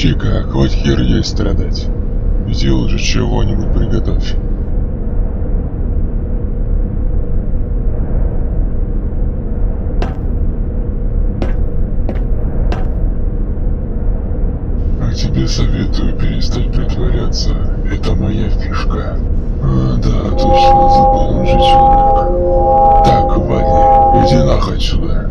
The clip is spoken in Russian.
Чика, хоть хер ей страдать. Иди уже чего-нибудь приготовь. А тебе советую перестать притворяться. Это моя фишка. А, да, точно, забыл уже человек. Так, Ваня, иди нахуй сюда.